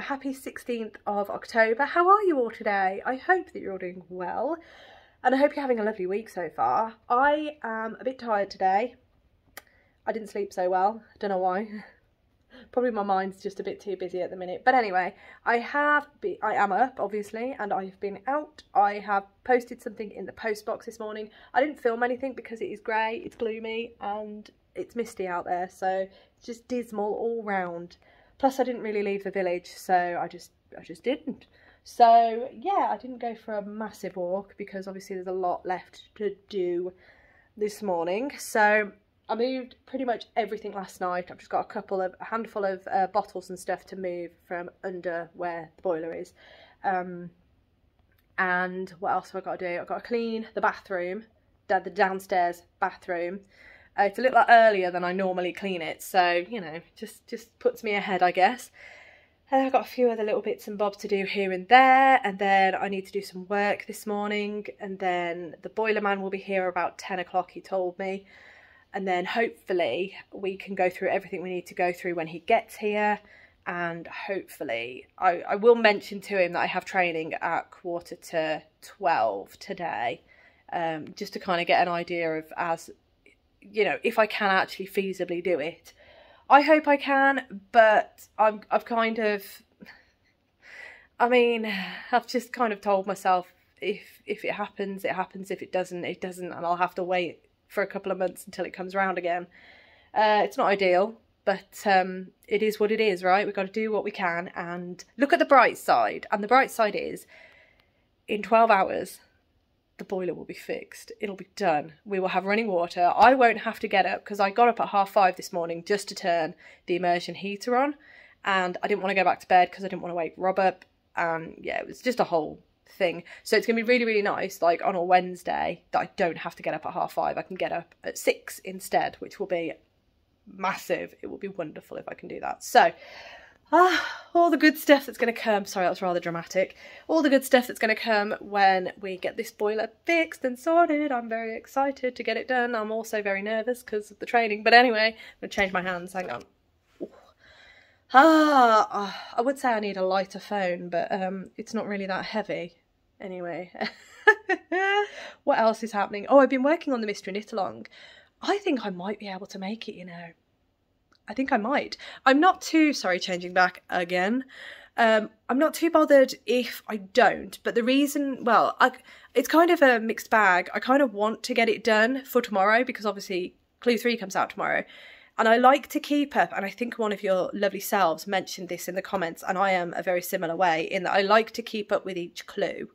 happy 16th of October. How are you all today? I hope that you're all doing well, and I hope you're having a lovely week so far. I am a bit tired today. I didn't sleep so well, don't know why. Probably my mind's just a bit too busy at the minute. But anyway, I am up, obviously, and I've been out. I have posted something in the post box this morning. I didn't film anything because it is grey, it's gloomy, and it's misty out there, so it's just dismal all round. Plus, I didn't really leave the village, so I just didn't. So, yeah, I didn't go for a massive walk because, obviously, there's a lot left to do this morning. So I moved pretty much everything last night. I've just got a handful of bottles and stuff to move from under where the boiler is. And what else have I got to do? I've got to clean the bathroom, the downstairs bathroom. It's a little bit earlier than I normally clean it, so, you know, just puts me ahead, I guess. And I've got a few other little bits and bobs to do here and there, and then I need to do some work this morning, and then the boiler man will be here about 10 o'clock, he told me. And then hopefully we can go through everything we need to go through when he gets here. And hopefully, I will mention to him that I have training at 11:45 today, just to kind of get an idea of, as you know, if I can actually feasibly do it. I hope I can, but I've just kind of told myself, if it happens, it happens. If it doesn't, it doesn't, and I'll have to wait for a couple of months until it comes round again. It's not ideal, but it is what it is, right? We've got to do what we can and look at the bright side. And the bright side is, in 12 hours, the boiler will be fixed. It'll be done. We will have running water. I won't have to get up, because I got up at 5:30 this morning just to turn the immersion heater on. And I didn't want to go back to bed because I didn't want to wake Rob up. And yeah, it was just a whole thing. So it's gonna be really, really nice, like on a Wednesday, that I don't have to get up at 5:30. I can get up at 6 instead, which will be massive. It will be wonderful if I can do that. So all the good stuff that's going to come. Sorry, that was rather dramatic. All the good stuff that's going to come when we get this boiler fixed and sorted. I'm very excited to get it done. I'm also very nervous because of the training, but anyway, I'm gonna change my hands, hang on. I would say I need a lighter phone, but it's not really that heavy. Anyway, what else is happening? Oh, I've been working on the mystery knit along. I think I might be able to make it, you know. I think I might. I'm not too, sorry, changing back again. I'm not too bothered if I don't, but the reason, well, it's kind of a mixed bag. I kind of want to get it done for tomorrow because obviously Clue 3 comes out tomorrow. And I like to keep up, and I think one of your lovely selves mentioned this in the comments, and I am a very similar way, in that I like to keep up with each clue.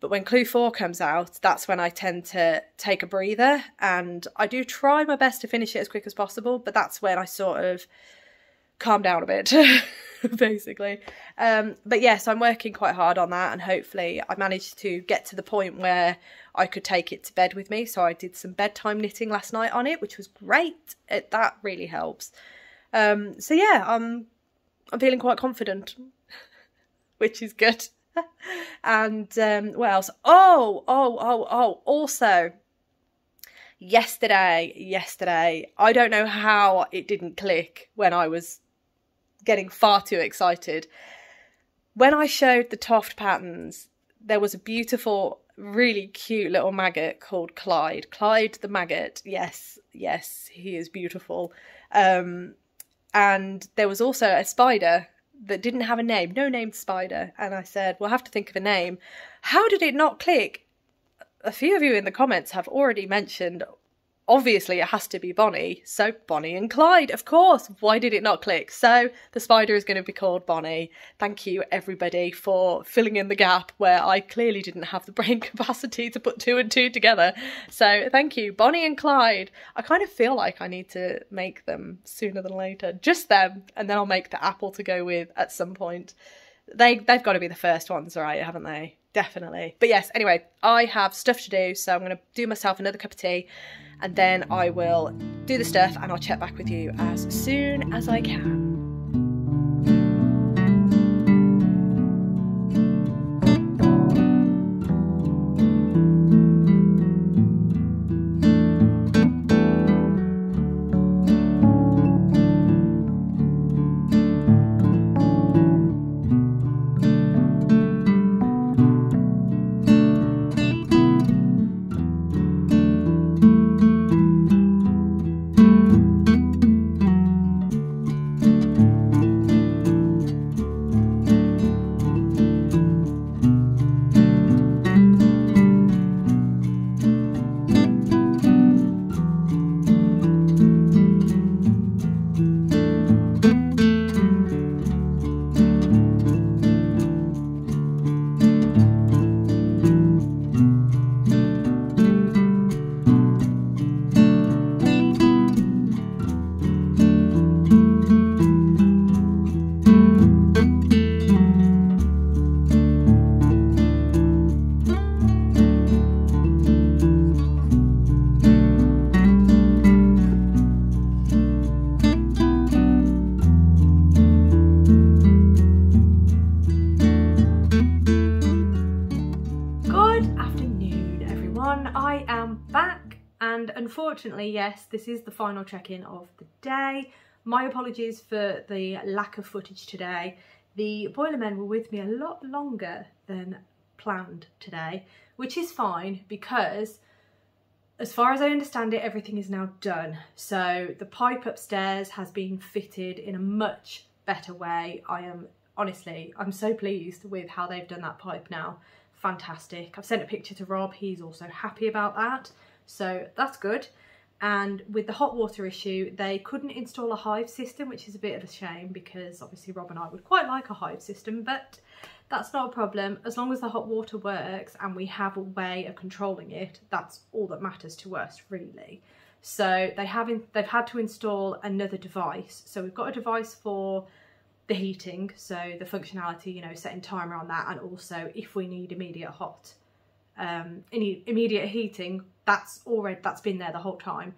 But when Clue 4 comes out, that's when I tend to take a breather, and I do try my best to finish it as quick as possible, but that's when I sort of calm down a bit, basically. But yes, I'm working quite hard on that, and hopefully I managed to get to the point where I could take it to bed with me. So I did some bedtime knitting last night on it, which was great. That really helps. So yeah, I'm feeling quite confident, which is good. And what else? Oh, also, yesterday, I don't know how it didn't click when I was getting far too excited. When I showed the Toft patterns, there was a beautiful, really cute little maggot called Clyde. Clyde the maggot, yes, he is beautiful. And there was also a spider that didn't have a name, no named spider. And I said, we'll have to think of a name. How did it not click? A few of you in the comments have already mentioned, obviously it has to be Bonnie, so Bonnie and Clyde, of course. Why did it not click? So the spider is going to be called Bonnie. Thank you everybody for filling in the gap where I clearly didn't have the brain capacity to put two and two together. So thank you, Bonnie and Clyde. I kind of feel like I need to make them sooner than later, just them, and then I'll make the apple to go with at some point. They've got to be the first ones, right, haven't they? Definitely. But yes, anyway, I have stuff to do, so I'm going to do myself another cup of tea, and then I will do the stuff, and I'll check back with you as soon as I can. And unfortunately, yes, this is the final check-in of the day. My apologies for the lack of footage today. The boiler men were with me a lot longer than planned today, which is fine because as far as I understand it, everything is now done. So the pipe upstairs has been fitted in a much better way. I am honestly, I'm so pleased with how they've done that pipe now. Fantastic. I've sent a picture to Rob. He's also happy about that. So that's good. And with the hot water issue, they couldn't install a hive system, which is a bit of a shame because obviously Rob and I would quite like a hive system, but that's not a problem. As long as the hot water works and we have a way of controlling it, that's all that matters to us really. So they've had to install another device. So we've got a device for the heating, so the functionality, you know, setting timer on that, and also if we need immediate hot any immediate heating, that's been there the whole time,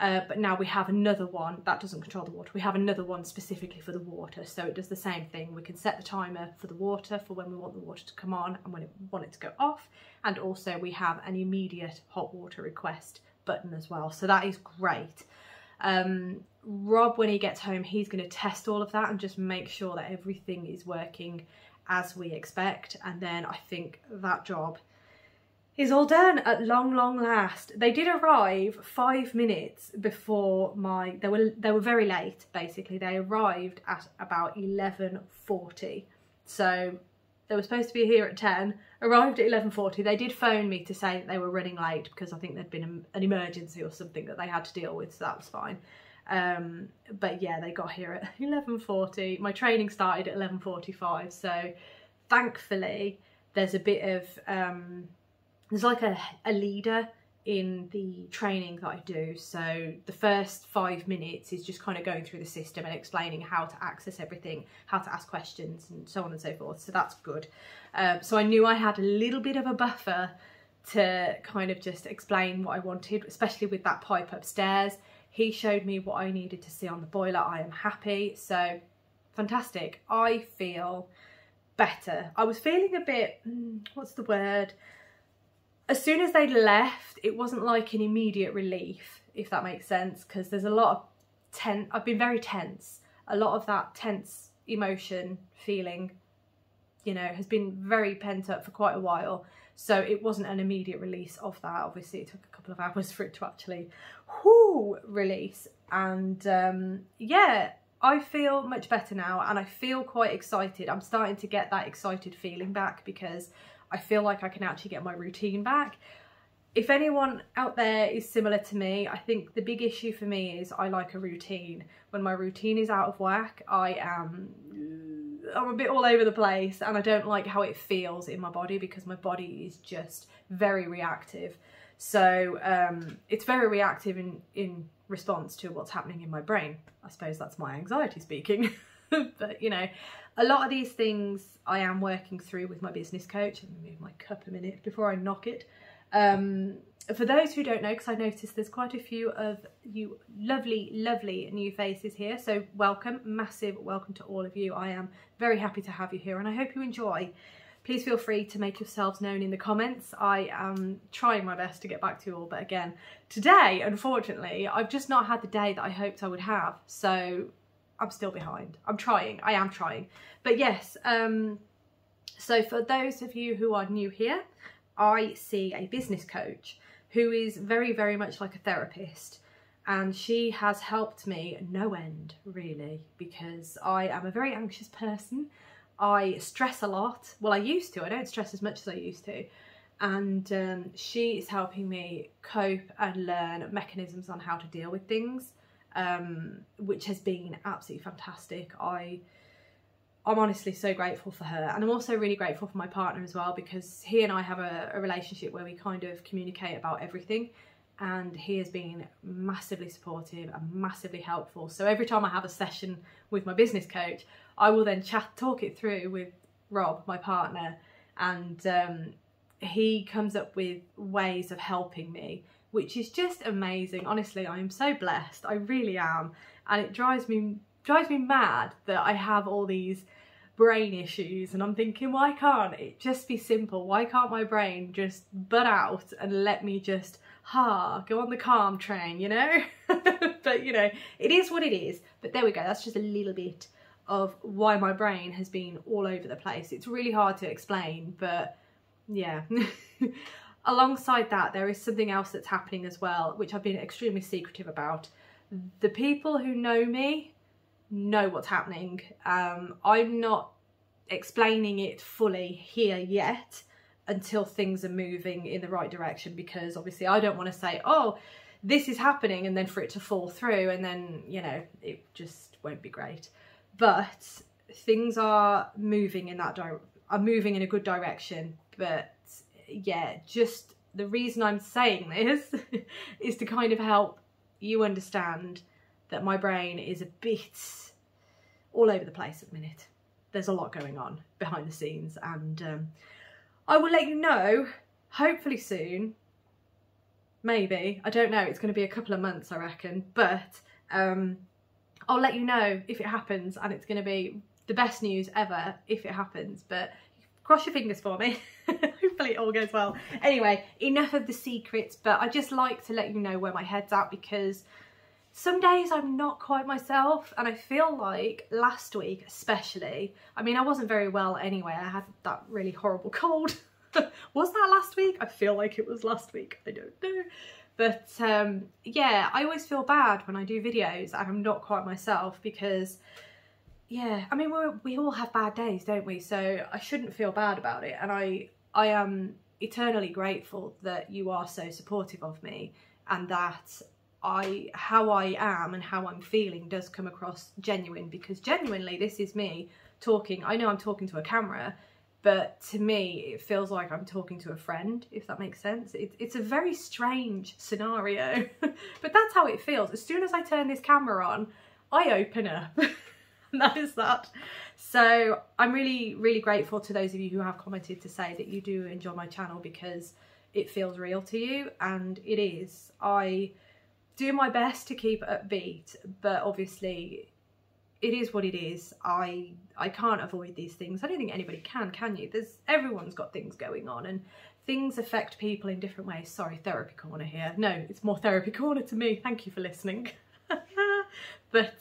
but now we have another one that doesn't control the water. We have another one specifically for the water, so it does the same thing. We can set the timer for the water for when we want the water to come on and when we want it to go off, and also we have an immediate hot water request button as well, so that is great. Rob, when he gets home, he's going to test all of that and just make sure that everything is working as we expect, and then I think that job is all done at long last. They did arrive 5 minutes before my, they were very late basically. They arrived at about 11:40, so they were supposed to be here at 10, arrived at 11:40. They did phone me to say that they were running late because I think there'd been an emergency or something that they had to deal with, so that was fine. But yeah, they got here at 11:40. My training started at 11:45, so thankfully there's a bit of, there's like a leader in the training that I do. So the first 5 minutes is just kind of going through the system and explaining how to access everything, how to ask questions and so on and so forth. So that's good. So I knew I had a little bit of a buffer to kind of just explain what I wanted, especially with that pipe upstairs. He showed me what I needed to see on the boiler. I am happy. So fantastic. I feel better. I was feeling a bit, what's the word? As soon as they left, it wasn't like an immediate relief, if that makes sense, because there's a lot of tense. I've been very tense. A lot of that tense emotion feeling, you know, has been very pent up for quite a while. So it wasn't an immediate release of that. Obviously, it took a couple of hours for it to actually release. And yeah, I feel much better now and I feel quite excited. I'm starting to get that excited feeling back because I feel like I can actually get my routine back. If anyone out there is similar to me, I think the big issue for me is I like a routine. When my routine is out of whack, I'm a bit all over the place and I don't like how it feels in my body because my body is just very reactive. So it's very reactive in response to what's happening in my brain. I suppose that's my anxiety speaking. But you know, a lot of these things I am working through with my business coach. Let me move my cup a minute before I knock it. For those who don't know, because I noticed there's quite a few of you lovely new faces here. So welcome, massive welcome to all of you. I am very happy to have you here and I hope you enjoy. Please feel free to make yourselves known in the comments. I am trying my best to get back to you all, but again, today, unfortunately, I've just not had the day that I hoped I would have. So I'm still behind. I am trying. But yes, so for those of you who are new here, I see a business coach who is very much like a therapist, and she has helped me no end really because I am a very anxious person. I stress a lot. Well, I used to. I don't stress as much as I used to. And she is helping me cope and learn mechanisms on how to deal with things. Which has been absolutely fantastic. I'm honestly so grateful for her, and I'm also really grateful for my partner as well, because he and I have a relationship where we kind of communicate about everything, and he has been massively supportive and massively helpful. So every time I have a session with my business coach, I will then talk it through with Rob, my partner, and he comes up with ways of helping me, which is just amazing. Honestly, I am so blessed. I really am. And it drives me mad that I have all these brain issues and I'm thinking, why can't it just be simple? Why can't my brain just butt out and let me just ha, go on the calm train, you know. But you know, it is what it is. But there we go, that's just a little bit of why my brain has been all over the place. It's really hard to explain, but yeah. Alongside that, there is something else that's happening as well, which I've been extremely secretive about. The people who know me know what's happening. I'm not explaining it fully here yet until things are moving in the right direction, because obviously I don't want to say, oh, this is happening, and then for it to fall through, and then, you know, it just won't be great. But things are moving in that a good direction. But yeah, just the reason I'm saying this is to kind of help you understand that my brain is a bit all over the place at the minute. There's a lot going on behind the scenes, and I will let you know, hopefully soon, maybe, I don't know, it's going to be a couple of months I reckon, but I'll let you know if it happens, and it's going to be the best news ever if it happens, but cross your fingers for me. Hopefully it all goes well. Anyway, enough of the secrets, but I just like to let you know where my head's at, because some days I'm not quite myself, and I feel like last week especially, I mean, I wasn't very well anyway, I had that really horrible cold. Was that last week? I feel like it was last week, I don't know. But yeah, I always feel bad when I do videos and I'm not quite myself, because yeah, I mean, we all have bad days, don't we? So I shouldn't feel bad about it, and I am eternally grateful that you are so supportive of me, and that how I am and how I'm feeling does come across genuine, because genuinely this is me talking. I know I'm talking to a camera, but to me it feels like I'm talking to a friend, if that makes sense. It's a very strange scenario, but that's how it feels. As soon as I turn this camera on, I open up, and that is that. So I'm really, really grateful to those of you who have commented to say that you do enjoy my channel, because it feels real to you, and it is. I do my best to keep upbeat, but obviously it is what it is. I can't avoid these things. I don't think anybody can you? Everyone's got things going on, and things affect people in different ways. Sorry, therapy corner here. No, it's more therapy corner to me. Thank you for listening. But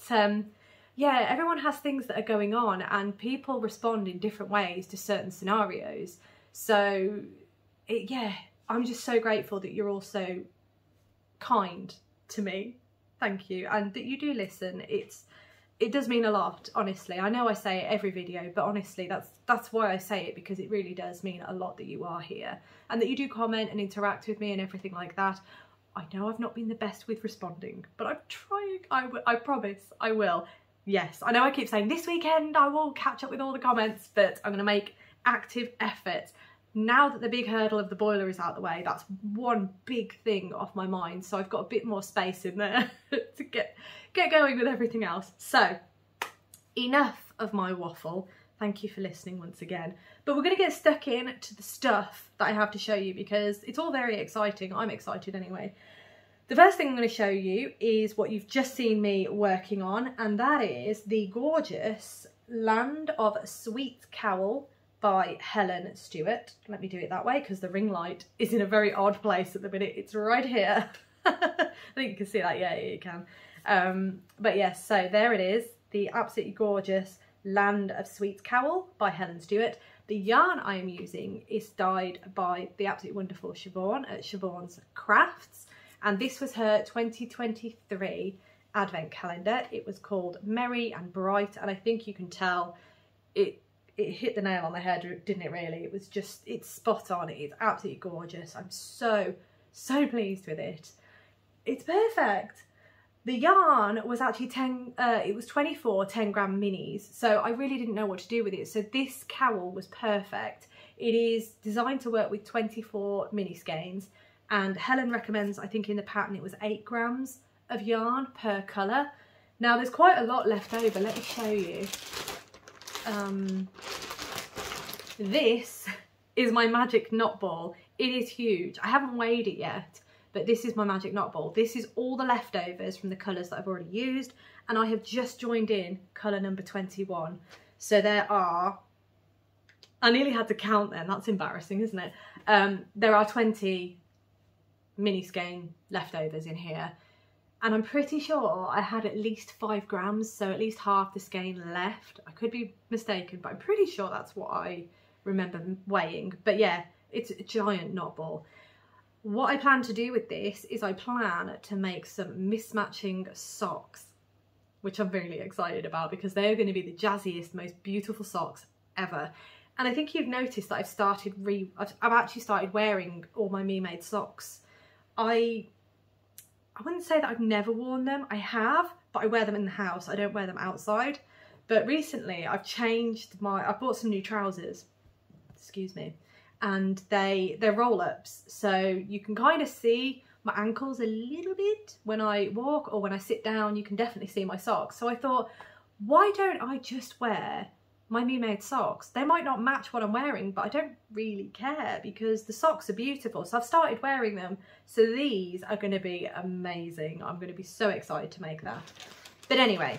yeah, everyone has things that are going on, and people respond in different ways to certain scenarios. So yeah, I'm just so grateful that you're all so kind to me. Thank you. And that you do listen. It does mean a lot, honestly. I know I say it every video, but honestly that's why I say it, because it really does mean a lot that you are here, and that you do comment and interact with me and everything like that. I know I've not been the best with responding, but I'm trying. I promise I will. Yes, I know I keep saying this weekend I will catch up with all the comments, but I'm going to make active effort. Now that the big hurdle of the boiler is out the way, that's one big thing off my mind, so I've got a bit more space in there to get going with everything else. So, enough of my waffle. Thank you for listening once again. But we're going to get stuck in to the stuff that I have to show you, because it's all very exciting. I'm excited anyway. The first thing I'm going to show you is what you've just seen me working on, and that is the gorgeous Land of Sweets Cowl by Helen Stewart. Let me do it that way, because the ring light is in a very odd place at the minute. It's right here. I think you can see that. Yeah, you can. But yes, so there it is, the absolutely gorgeous Land of Sweets Cowl by Helen Stewart. The yarn I am using is dyed by the absolutely wonderful Siobhan at Siobhan's Crafts, and this was her 2023 Advent calendar. It was called Merry and Bright, and I think you can tell it hit the nail on the head, didn't it really? It was just, it's spot on. It's absolutely gorgeous. I'm so pleased with it. It's perfect. The yarn was actually 24 10-gram minis, so I really didn't know what to do with it. So this cowl was perfect. It is designed to work with 24 mini skeins, and Helen recommends, I think in the pattern it was 8 grams of yarn per colour. Now there's quite a lot left over. Let me show you. This is my magic knot ball. It is huge. I haven't weighed it yet, but this is my magic knot ball. This is all the leftovers from the colours that I've already used, and I have just joined in colour number 21. So there are, I nearly had to count then, that's embarrassing, isn't it? There are 20 mini skein leftovers in here, and I'm pretty sure I had at least 5 grams, so at least half the skein left. I could be mistaken, but I'm pretty sure that's what I remember weighing. But yeah, it's a giant knot ball. What I plan to do with this is I plan to make some mismatching socks, which I'm really excited about because they are going to be the jazziest, most beautiful socks ever. And I think you've noticed that I've started I've actually started wearing all my me-made socks. I wouldn't say that I've never worn them. I have, but I wear them in the house. I don't wear them outside. But recently I've changed my, I bought some new trousers, excuse me, and they're roll-ups. So you can kind of see my ankles a little bit when I walk, or when I sit down, you can definitely see my socks. So I thought, why don't I just wear my me-made socks? They might not match what I'm wearing, but I don't really care because the socks are beautiful. So I've started wearing them. So these are going to be amazing. I'm going to be so excited to make that. But anyway,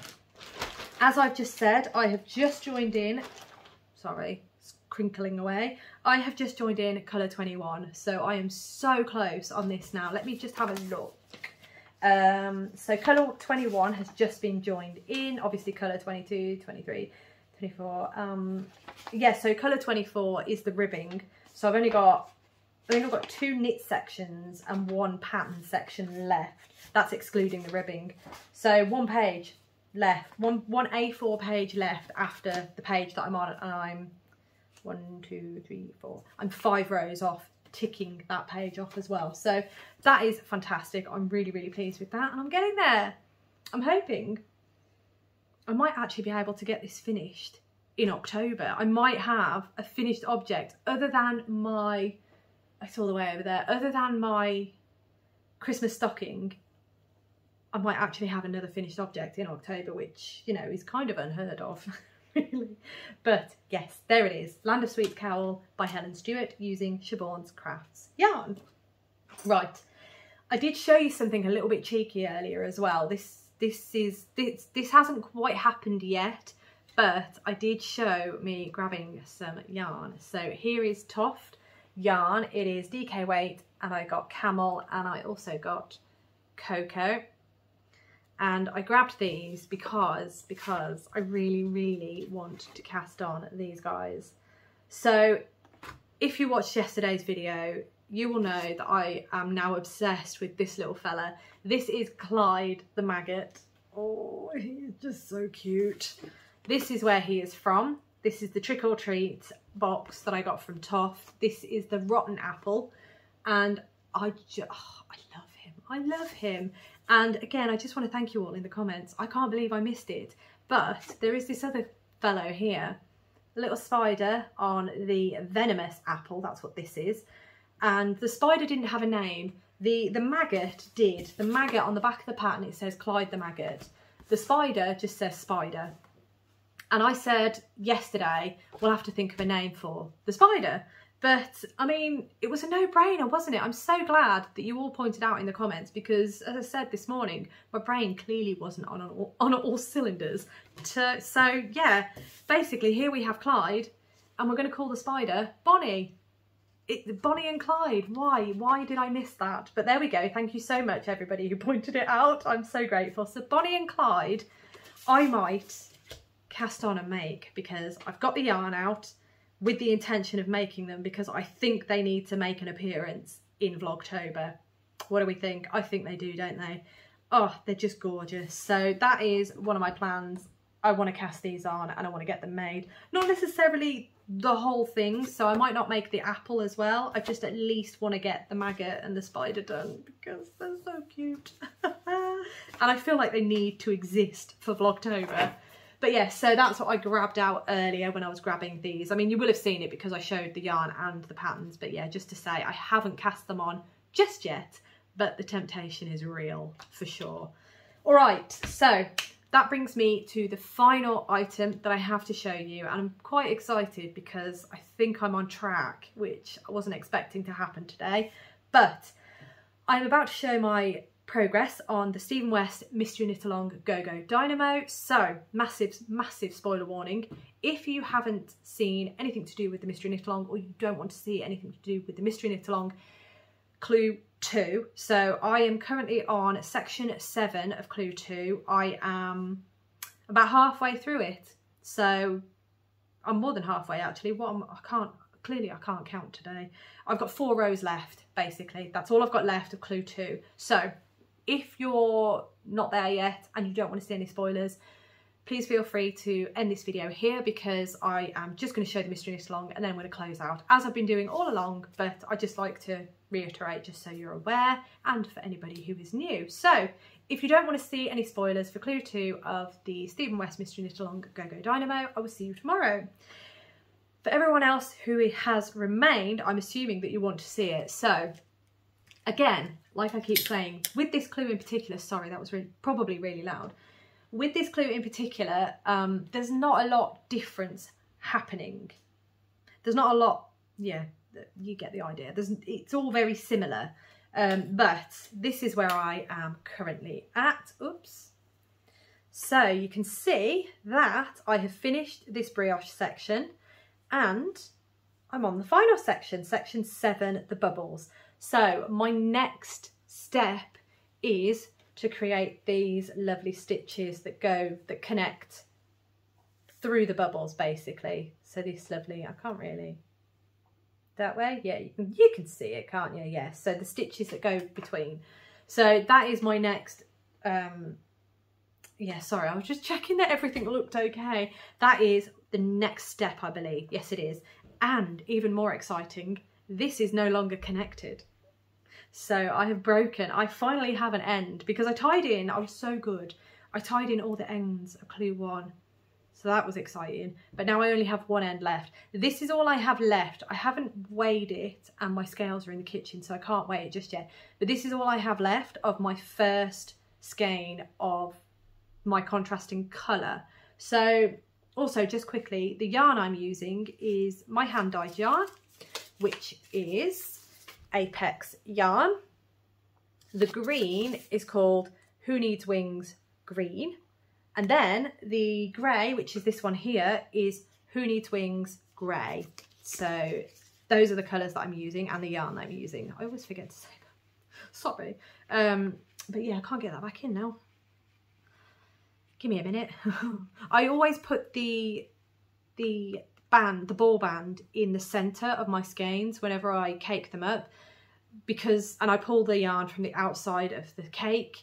as I've just said, I have just joined in, sorry, it's crinkling away. I have just joined in colour 21. So I am so close on this now. Let me just have a look. So colour 21 has just been joined in, obviously colour 22, 23, 24. Yeah, so colour 24 is the ribbing. So I've only got, I think I've got 2 knit sections and 1 pattern section left. That's excluding the ribbing. So 1 page left, one A4 page left after the page that I'm on, and I'm 1, 2, 3, 4. I'm 5 rows off, ticking that page off as well. So that is fantastic. I'm really, really pleased with that, and I'm getting there. I'm hoping I might actually be able to get this finished in October. I might have a finished object other than my, it's all the way over there, other than my Christmas stocking. I might actually have another finished object in October, which, you know, is kind of unheard of, really. But yes, there it is. Land of Sweets Cowl by Helen Stewart using Siobhan's Crafts yarn. Right. I did show you something a little bit cheeky earlier as well. This hasn't quite happened yet, but I did show me grabbing some yarn. So here is Toft yarn. It is DK weight, and I got camel, and I also got cocoa. And I grabbed these because I really, really want to cast on these guys. So if you watched yesterday's video, you will know that I am now obsessed with this little fella. This is Clyde the maggot. Oh, he's just so cute. This is where he is from. This is the trick or treat box that I got from Toft. This is the rotten apple. And I just, oh, I love him. I love him. And again, I just want to thank you all in the comments. I can't believe I missed it. But there is this other fellow here, a little spider on the venomous apple. That's what this is. And the spider didn't have a name. The maggot did. The maggot on the back of the pattern, it says Clyde the maggot. The spider just says spider. And I said yesterday, we'll have to think of a name for the spider. But I mean, it was a no-brainer, wasn't it? I'm so glad that you all pointed out in the comments because, as I said this morning, my brain clearly wasn't on all cylinders. So yeah, basically here we have Clyde, and we're going to call the spider Bonnie. Bonnie and Clyde. Why did I miss that? But there we go. Thank you so much, everybody who pointed it out. I'm so grateful. So Bonnie and Clyde, I might cast on and make, because I've got the yarn out with the intention of making them, because I think they need to make an appearance in Vlogtober. What do we think? I think they do, don't they? Oh, they're just gorgeous. So that is one of my plans. I want to cast these on and I want to get them made. Not necessarily the whole thing, so I might not make the apple as well. I just at least want to get the maggot and the spider done because they're so cute. And I feel like they need to exist for Vlogtober. But yeah, so that's what I grabbed out earlier when I was grabbing these. I mean, you will have seen it because I showed the yarn and the patterns, but yeah, just to say I haven't cast them on just yet, but the temptation is real for sure. All right, so that brings me to the final item that I have to show you, and I'm quite excited because I think I'm on track, which I wasn't expecting to happen today, but I'm about to show my progress on the Stephen West Mystery Knit Along Go Go Dynamo. So massive, massive spoiler warning. If you haven't seen anything to do with the Mystery Knit Along, or you don't want to see anything to do with the Mystery Knit Along, clue 2. So I am currently on section 7 of clue 2. I am about halfway through it. So I'm more than halfway actually. Clearly I can't count today. I've got 4 rows left, basically. That's all I've got left of clue 2. So if you're not there yet and you don't want to see any spoilers, please feel free to end this video here, because I am just going to show the mystery knit along and then I'm going to close out, as I've been doing all along, but I just like to reiterate just so you're aware and for anybody who is new. So if you don't want to see any spoilers for clue 2 of the Stephen West mystery knit along Go Go Dynamo, I will see you tomorrow. For everyone else who has remained, I'm assuming that you want to see it. So again, like I keep saying, with this clue in particular, sorry, that was probably really loud. With this clue in particular, there's not a lot difference happening. There's not a lot, yeah, you get the idea. It's all very similar, but this is where I am currently at. Oops. So you can see that I have finished this brioche section and I'm on the final section, section 7, the bubbles. So my next step is to create these lovely stitches that connect through the bubbles, basically. So this lovely, I can't really, that way, yeah, you can see it, can't you? Yes. Yeah. So the stitches that go between. So that is my next, yeah, sorry, I was just checking that everything looked okay. That is the next step, I believe. Yes, it is. And even more exciting, this is no longer connected. So I have broken, I finally have an end, because I tied in, I was so good. I tied in all the ends of clue 1. So that was exciting, but now I only have one end left. This is all I have left. I haven't weighed it and my scales are in the kitchen, so I can't weigh it just yet. But this is all I have left of my first skein of my contrasting colour. So also just quickly, the yarn I'm using is my hand dyed yarn, which is Apex Yarn. The green is called Who Needs Wings Green, and then the grey, which is this one here, is Who Needs Wings Grey. So those are the colours that I'm using and the yarn that I'm using. I always forget to say that, sorry, but yeah, I can't get that back in now, give me a minute. I always put the ball band in the center of my skeins whenever I cake them up, because, and I pull the yarn from the outside of the cake,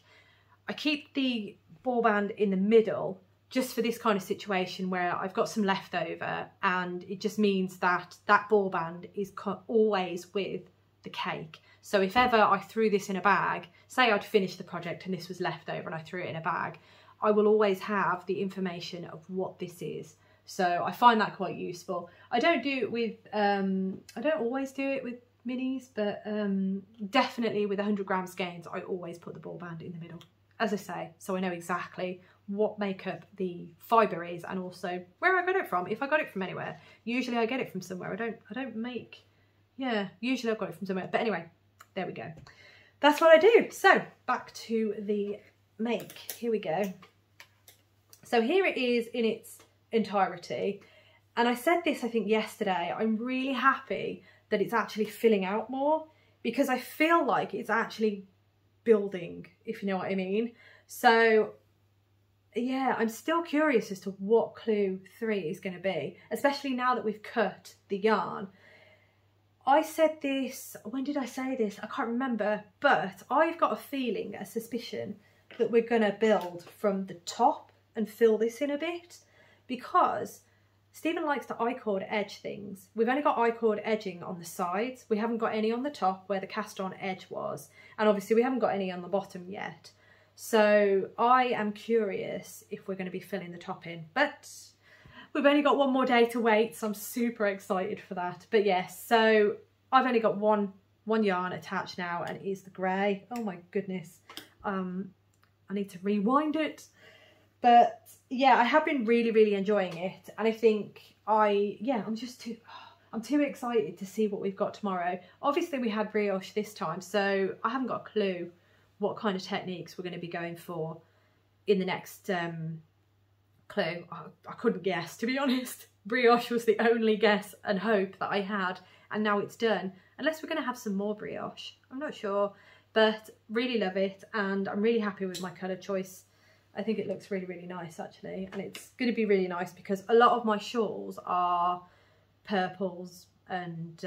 I keep the ball band in the middle just for this kind of situation where I've got some leftover, and it just means that that ball band is always with the cake. So if ever I threw this in a bag, say I'd finished the project and this was leftover and I threw it in a bag, I will always have the information of what this is. So I find that quite useful. I don't do it with, I don't always do it with minis, but definitely with 100-gram skeins, I always put the ball band in the middle, as I say, so I know exactly what makeup the fibre is and also where I got it from, if I got it from anywhere. Usually I get it from somewhere. I don't make, yeah, usually I've got it from somewhere. But anyway, there we go. That's what I do. So back to the make, here we go. So here it is in its entirety, and I said this I think yesterday, I'm really happy that it's actually filling out more, because I feel like it's actually building, if you know what I mean. So yeah, I'm still curious as to what clue 3 is going to be, especially now that we've cut the yarn. I said this, when did I say this? I can't remember, but I've got a feeling, a suspicion, that we're going to build from the top and fill this in a bit, because Stephen likes to I-cord edge things. We've only got I-cord edging on the sides. We haven't got any on the top where the cast on edge was. And obviously we haven't got any on the bottom yet. So I am curious if we're going to be filling the top in, but we've only got one more day to wait. So I'm super excited for that. But yes, so I've only got one yarn attached now, and it is the grey. Oh my goodness. I need to rewind it, but yeah, I have been really, really enjoying it. And I think I'm too excited to see what we've got tomorrow. Obviously we had brioche this time, so I haven't got a clue what kind of techniques we're going to be going for in the next clue. I couldn't guess, to be honest. Brioche was the only guess and hope that I had, and now it's done. Unless we're going to have some more brioche, I'm not sure, but really love it, and I'm really happy with my colour choice. I think it looks really, really nice actually, and it's going to be really nice because a lot of my shawls are purples and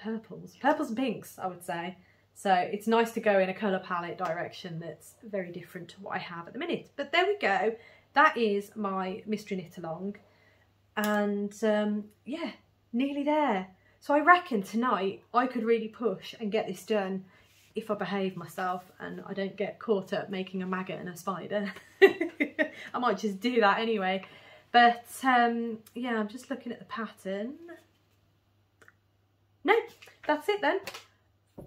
purples and pinks, I would say. So it's nice to go in a colour palette direction that's very different to what I have at the minute. But there we go. That is my mystery knit along, and yeah, nearly there. So I reckon tonight I could really push and get this done if I behave myself and I don't get caught up making a maggot and a spider. I might just do that anyway. But yeah, I'm just looking at the pattern. No, that's it then.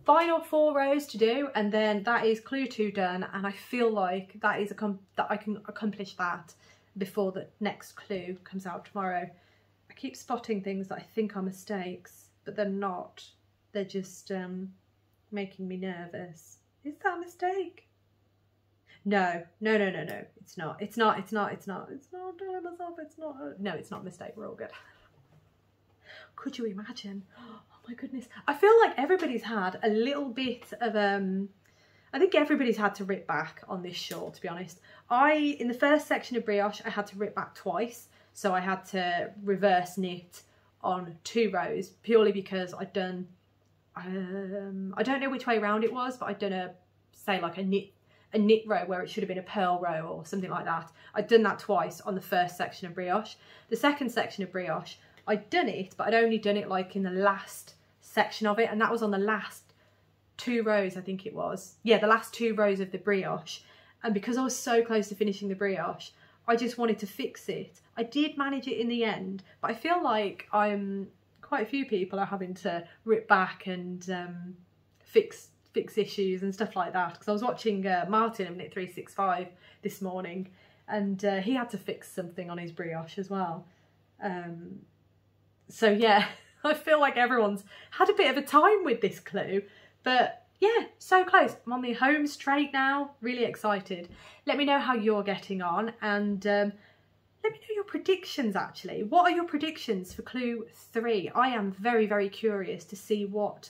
Final 4 rows to do, and then that is clue 2 done, and I feel like that is that I can accomplish that before the next clue comes out tomorrow. I keep spotting things that I think are mistakes, but they're not. They're just making me nervous. Is that a mistake? No, no, no, no, no. It's not. It's not. It's not. It's not. It's not. I'm telling myself it's not. No, it's not a mistake. We're all good. Could you imagine? My goodness, I feel like everybody's had a little bit of I think everybody's had to rip back on this shawl, to be honest. In the first section of brioche, I had to rip back twice, so I had to reverse knit on 2 rows purely because I'd done I don't know which way round it was, but I'd done a knit row where it should have been a purl row or something like that. I'd done that twice on the first section of brioche. The second section of brioche, I'd done it, but I'd only done it like in the last section of it, and that was on the last 2 rows, I think it was. Yeah, the last 2 rows of the brioche, and because I was so close to finishing the brioche, I just wanted to fix it. I did manage it in the end, but I feel like quite a few people are having to rip back and fix issues and stuff like that, because I was watching Martin of Knit365 this morning, and he had to fix something on his brioche as well. So yeah, I feel like everyone's had a bit of a time with this clue, but yeah, so close. I'm on the home straight now, really excited. Let me know how you're getting on, and let me know your predictions actually. What are your predictions for clue 3? I am very, very curious to see what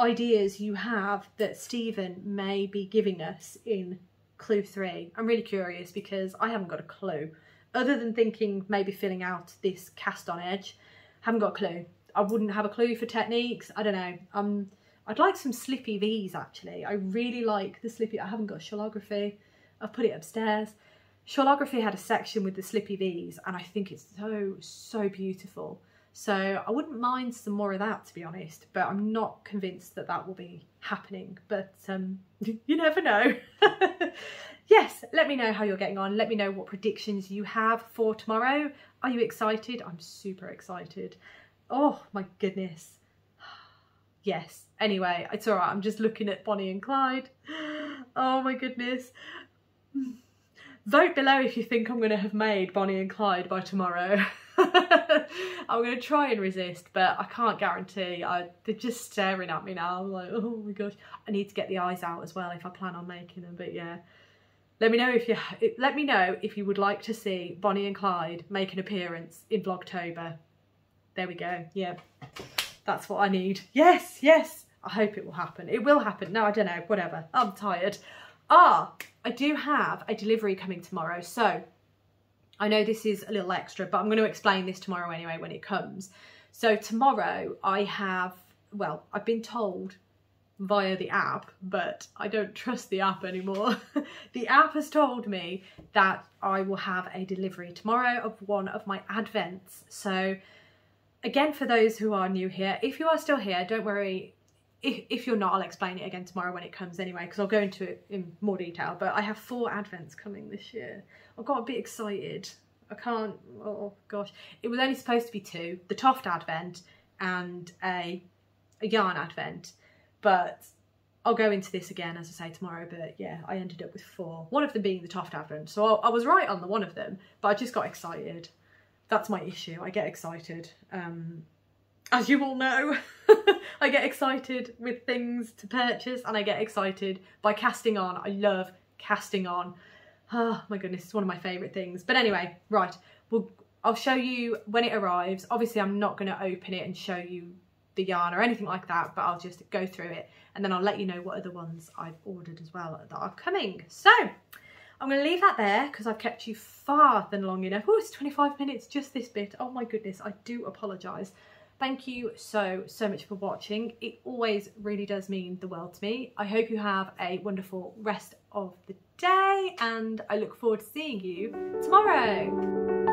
ideas you have that Stephen may be giving us in clue 3. I'm really curious because I haven't got a clue, other than thinking maybe filling out this cast on edge. Haven't got a clue. I wouldn't have a clue for techniques. I don't know. I'd like some slippy V's actually. I really like the slippy. I haven't got Shawlography. I've put it upstairs. Shawlography had a section with the slippy V's, and I think it's so, so beautiful. So I wouldn't mind some more of that, to be honest, but I'm not convinced that that will be happening, but you never know. Yes, let me know how you're getting on. Let me know what predictions you have for tomorrow. Are you excited? I'm super excited. Oh my goodness. Yes. Anyway, it's all right. I'm just looking at Bonnie and Clyde. Oh my goodness. Vote below if you think I'm going to have made Bonnie and Clyde by tomorrow. I'm going to try and resist, but I can't guarantee. They're just staring at me now. I'm like, oh my gosh. I need to get the eyes out as well if I plan on making them, but yeah. Let me know if you would like to see Bonnie and Clyde make an appearance in Vlogtober. There we go. Yeah, that's what I need. Yes, yes. I hope it will happen. It will happen. No, I don't know. Whatever. I'm tired. I do have a delivery coming tomorrow. So I know this is a little extra, but I'm going to explain this tomorrow anyway when it comes. So tomorrow I have, well, I've been told via the app, but I don't trust the app anymore. The app has told me that I will have a delivery tomorrow of one of my advents. So again, for those who are new here, if you are still here, don't worry. If you're not, I'll explain it again tomorrow when it comes anyway, because I'll go into it in more detail. But I have 4 advents coming this year. I got a bit excited. I can't, oh gosh. It was only supposed to be 2, the Toft advent and a yarn advent. But I'll go into this again, as I say, tomorrow. But yeah, I ended up with 4. One of them being the Toft advent. So I was right on the one of them, but I just got excited. That's my issue. I get excited. As you all know, I get excited with things to purchase, and I get excited by casting on. I love casting on. Oh my goodness, it's one of my favourite things. But anyway, right. I'll show you when it arrives. Obviously, I'm not going to open it and show you the yarn or anything like that, but I'll just go through it and then I'll let you know what other ones I've ordered as well that are coming. So I'm going to leave that there because I've kept you far than long enough. Oh, it's 25 minutes, just this bit. Oh my goodness, I do apologise. Thank you so much for watching. It always really does mean the world to me. I hope you have a wonderful rest of the day and I look forward to seeing you tomorrow.